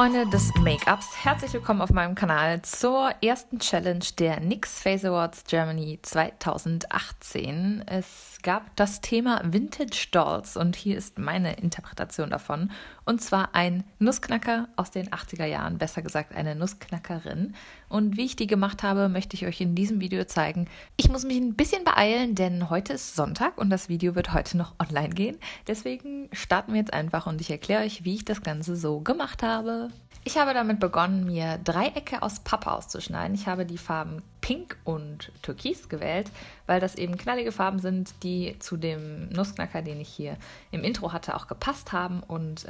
Freunde des Make-ups, herzlich willkommen auf meinem Kanal zur ersten Challenge der NYX Face Awards Germany 2018. Es gab das Thema Vintage Dolls und hier ist meine Interpretation davon. Und zwar ein Nussknacker aus den 80er Jahren, besser gesagt eine Nussknackerin. Und wie ich die gemacht habe, möchte ich euch in diesem Video zeigen. Ich muss mich ein bisschen beeilen, denn heute ist Sonntag und das Video wird heute noch online gehen. Deswegen starten wir jetzt einfach und ich erkläre euch, wie ich das Ganze so gemacht habe. Ich habe damit begonnen, mir Dreiecke aus Pappe auszuschneiden. Ich habe die Farben Pink und Türkis gewählt, weil das eben knallige Farben sind, die zu dem Nussknacker, den ich hier im Intro hatte, auch gepasst haben und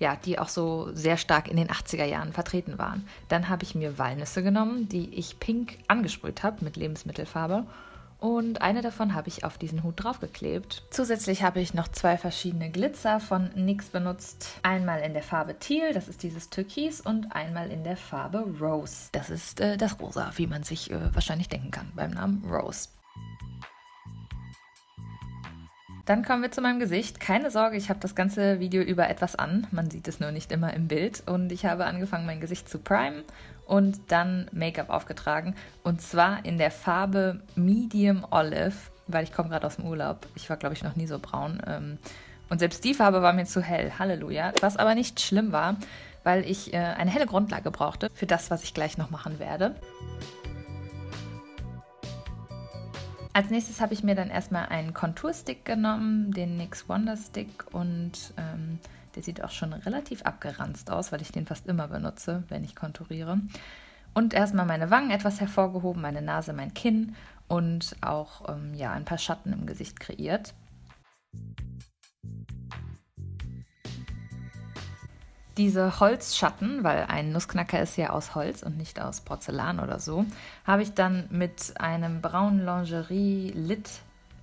ja, die auch so sehr stark in den 80er Jahren vertreten waren. Dann habe ich mir Walnüsse genommen, die ich pink angesprüht habe mit Lebensmittelfarbe. Und eine davon habe ich auf diesen Hut draufgeklebt. Zusätzlich habe ich noch zwei verschiedene Glitzer von NYX benutzt. Einmal in der Farbe Teal, das ist dieses Türkis, und einmal in der Farbe Rose. Das ist das Rosa, wie man sich wahrscheinlich denken kann beim Namen Rose. Dann kommen wir zu meinem Gesicht. Keine Sorge, ich habe das ganze Video über etwas an. Man sieht es nur nicht immer im Bild. Und ich habe angefangen, mein Gesicht zu primen und dann Make-up aufgetragen. Und zwar in der Farbe Medium Olive, weil ich komme gerade aus dem Urlaub. Ich war, glaube ich, noch nie so braun. Und selbst die Farbe war mir zu hell. Halleluja. Was aber nicht schlimm war, weil ich eine helle Grundlage brauchte für das, was ich gleich noch machen werde. Als nächstes habe ich mir dann erstmal einen Konturstick genommen, den NYX Wonder Stick, und der sieht auch schon relativ abgeranzt aus, weil ich den fast immer benutze, wenn ich konturiere. Und erstmal meine Wangen etwas hervorgehoben, meine Nase, mein Kinn und auch ja, ein paar Schatten im Gesicht kreiert. Diese Holzschatten, weil ein Nussknacker ist ja aus Holz und nicht aus Porzellan oder so, habe ich dann mit einem braunen Lingerie Lit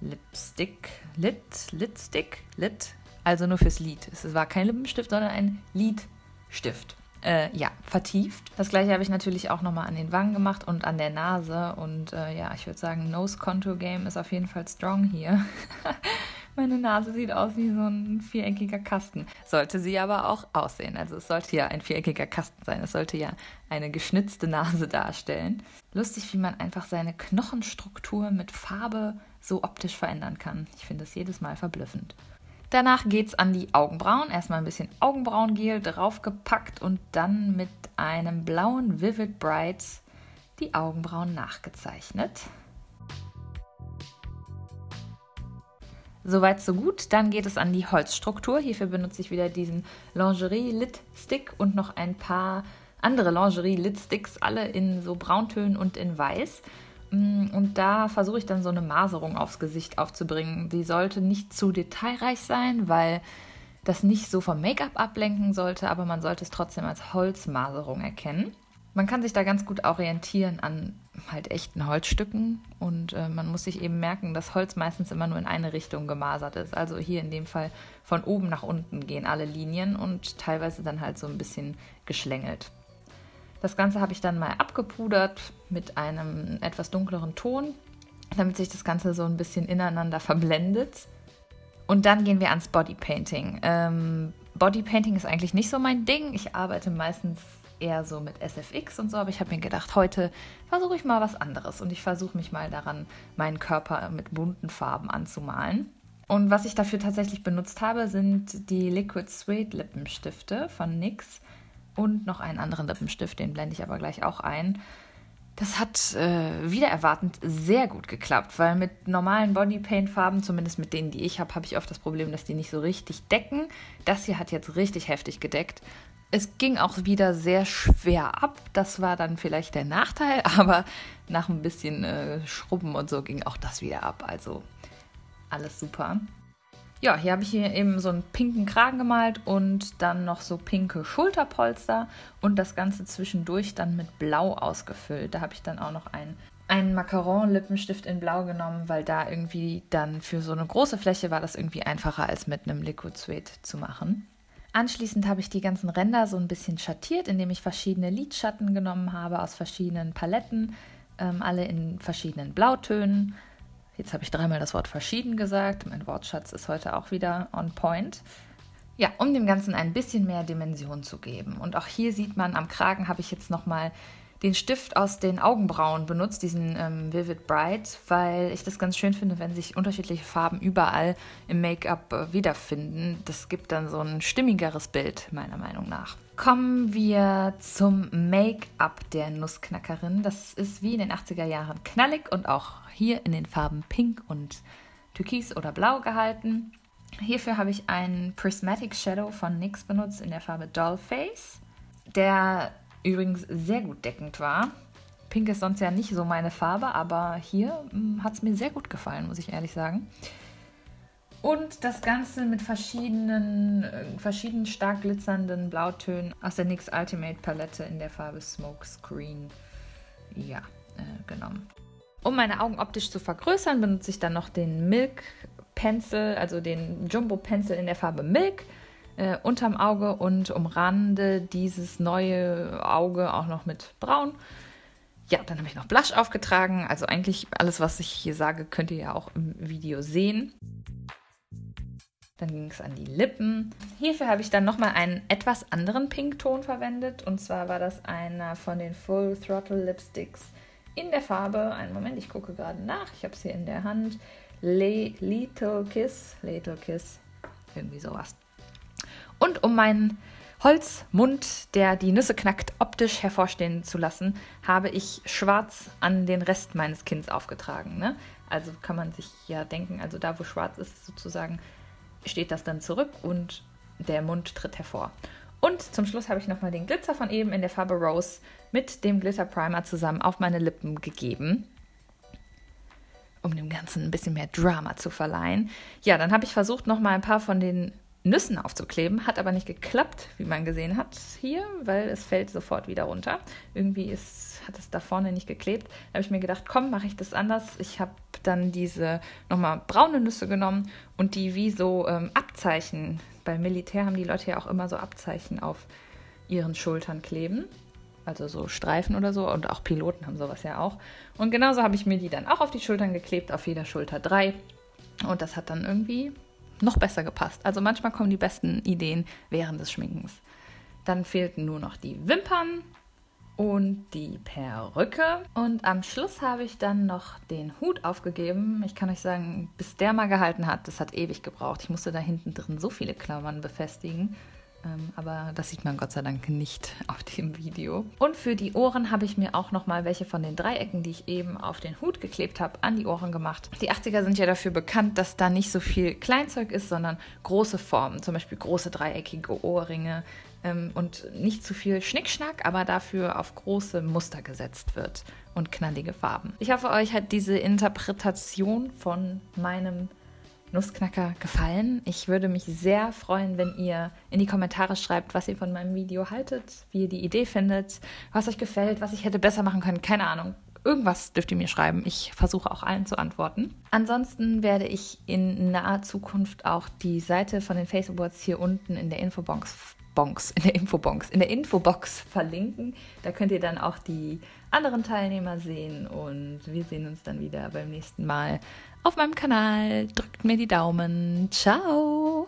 Lipstick, also nur fürs Lid. Es war kein Lippenstift, sondern ein Lidstift. Ja, vertieft. Das gleiche habe ich natürlich auch nochmal an den Wangen gemacht und an der Nase. Und ja, ich würde sagen, Nose Contour Game ist auf jeden Fall strong hier. Meine Nase sieht aus wie so ein viereckiger Kasten. Sollte sie aber auch aussehen. Also es sollte ja ein viereckiger Kasten sein. Es sollte ja eine geschnitzte Nase darstellen. Lustig, wie man einfach seine Knochenstruktur mit Farbe so optisch verändern kann. Ich finde das jedes Mal verblüffend. Danach geht es an die Augenbrauen. Erstmal ein bisschen Augenbrauengel draufgepackt und dann mit einem blauen Vivid Bright die Augenbrauen nachgezeichnet. Soweit so gut, dann geht es an die Holzstruktur. Hierfür benutze ich wieder diesen Lingerie Lit Stick und noch ein paar andere Lingerie Lit Sticks, alle in so Brauntönen und in Weiß. Und da versuche ich dann so eine Maserung aufs Gesicht aufzubringen. Die sollte nicht zu detailreich sein, weil das nicht so vom Make-up ablenken sollte, aber man sollte es trotzdem als Holzmaserung erkennen. Man kann sich da ganz gut orientieren an halt echten Holzstücken und man muss sich eben merken, dass Holz meistens immer nur in eine Richtung gemasert ist. Also hier in dem Fall von oben nach unten gehen alle Linien und teilweise dann halt so ein bisschen geschlängelt. Das Ganze habe ich dann mal abgepudert mit einem etwas dunkleren Ton, damit sich das Ganze so ein bisschen ineinander verblendet. Und dann gehen wir ans Bodypainting. Bodypainting ist eigentlich nicht so mein Ding. Ich arbeite meistens eher so mit SFX und so, aber ich habe mir gedacht, heute versuche ich mal was anderes und ich versuche mich mal daran, meinen Körper mit bunten Farben anzumalen. Und was ich dafür tatsächlich benutzt habe, sind die Liquid Suede Lippenstifte von NYX und noch einen anderen Lippenstift, den blende ich aber gleich auch ein. Das hat wieder erwartend sehr gut geklappt, weil mit normalen Bodypaint-Farben, zumindest mit denen, die ich habe, habe ich oft das Problem, dass die nicht so richtig decken. Das hier hat jetzt richtig heftig gedeckt. Es ging auch wieder sehr schwer ab, das war dann vielleicht der Nachteil, aber nach ein bisschen Schrubben und so ging auch das wieder ab, also alles super. Ja, hier habe ich hier eben so einen pinken Kragen gemalt und dann noch so pinke Schulterpolster und das Ganze zwischendurch dann mit Blau ausgefüllt. Da habe ich dann auch noch einen Macaron-Lippenstift in Blau genommen, weil da irgendwie dann für so eine große Fläche war das irgendwie einfacher, als mit einem Liquid Suede zu machen. Anschließend habe ich die ganzen Ränder so ein bisschen schattiert, indem ich verschiedene Lidschatten genommen habe aus verschiedenen Paletten, alle in verschiedenen Blautönen. Jetzt habe ich dreimal das Wort verschieden gesagt, mein Wortschatz ist heute auch wieder on point. Ja, um dem Ganzen ein bisschen mehr Dimension zu geben. Und auch hier sieht man, am Kragen habe ich jetzt nochmal den Stift aus den Augenbrauen benutzt, diesen Vivid Bright, weil ich das ganz schön finde, wenn sich unterschiedliche Farben überall im Make-up wiederfinden. Das gibt dann so ein stimmigeres Bild, meiner Meinung nach. Kommen wir zum Make-up der Nussknackerin. Das ist wie in den 80er Jahren knallig und auch hier in den Farben Pink und Türkis oder Blau gehalten. Hierfür habe ich einen Prismatic Shadow von NYX benutzt in der Farbe Dollface, der übrigens sehr gut deckend war. Pink ist sonst ja nicht so meine Farbe, aber hier hat es mir sehr gut gefallen, muss ich ehrlich sagen. Und das Ganze mit verschiedenen stark glitzernden Blautönen aus der NYX Ultimate Palette in der Farbe Smokescreen genommen. Um meine Augen optisch zu vergrößern, benutze ich dann noch den Milk Pencil, also den Jumbo Pencil in der Farbe Milk, unterm Auge und umrande dieses neue Auge auch noch mit Braun. Ja, dann habe ich noch Blush aufgetragen. Also eigentlich alles, was ich hier sage, könnt ihr ja auch im Video sehen. Dann ging es an die Lippen. Hierfür habe ich dann nochmal einen etwas anderen Pinkton verwendet. Und zwar war das einer von den Full Throttle Lipsticks in der Farbe, einen Moment, ich gucke gerade nach, ich habe es hier in der Hand, Little Kiss, irgendwie sowas. Und um meinen Holzmund, der die Nüsse knackt, optisch hervorstehen zu lassen, habe ich schwarz an den Rest meines Kinns aufgetragen. Ne? Also kann man sich ja denken, also da wo schwarz ist sozusagen, steht das dann zurück und der Mund tritt hervor. Und zum Schluss habe ich nochmal den Glitzer von eben in der Farbe Rose mit dem Glitter Primer zusammen auf meine Lippen gegeben, um dem Ganzen ein bisschen mehr Drama zu verleihen. Ja, dann habe ich versucht, nochmal ein paar von den Nüssen aufzukleben, hat aber nicht geklappt, wie man gesehen hat hier, weil es fällt sofort wieder runter. Irgendwie hat es da vorne nicht geklebt. Da habe ich mir gedacht, komm, mache ich das anders. Ich habe dann diese nochmal braune Nüsse genommen und die wie so Abzeichen, beim Militär haben die Leute ja auch immer so Abzeichen auf ihren Schultern kleben, also so Streifen oder so, und auch Piloten haben sowas ja auch. Und genauso habe ich mir die dann auch auf die Schultern geklebt, auf jeder Schulter 3, und das hat dann irgendwie noch besser gepasst. Also manchmal kommen die besten Ideen während des Schminkens. Dann fehlten nur noch die Wimpern und die Perücke. Und am Schluss habe ich dann noch den Hut aufgegeben. Ich kann euch sagen, bis der mal gehalten hat, das hat ewig gebraucht. Ich musste da hinten drin so viele Klammern befestigen. Aber das sieht man Gott sei Dank nicht auf dem Video. Und für die Ohren habe ich mir auch nochmal welche von den Dreiecken, die ich eben auf den Hut geklebt habe, an die Ohren gemacht. Die 80er sind ja dafür bekannt, dass da nicht so viel Kleinzeug ist, sondern große Formen, zum Beispiel große dreieckige Ohrringe und nicht zu viel Schnickschnack, aber dafür auf große Muster gesetzt wird und knallige Farben. Ich hoffe, euch hat diese Interpretation von meinem Nussknacker gefallen. Ich würde mich sehr freuen, wenn ihr in die Kommentare schreibt, was ihr von meinem Video haltet, wie ihr die Idee findet, was euch gefällt, was ich hätte besser machen können, keine Ahnung. Irgendwas dürft ihr mir schreiben. Ich versuche auch allen zu antworten. Ansonsten werde ich in naher Zukunft auch die Seite von den Face Awards hier unten in der Infobox verlinken. Da könnt ihr dann auch die anderen Teilnehmer sehen und wir sehen uns dann wieder beim nächsten Mal auf meinem Kanal. Drückt mir die Daumen. Ciao!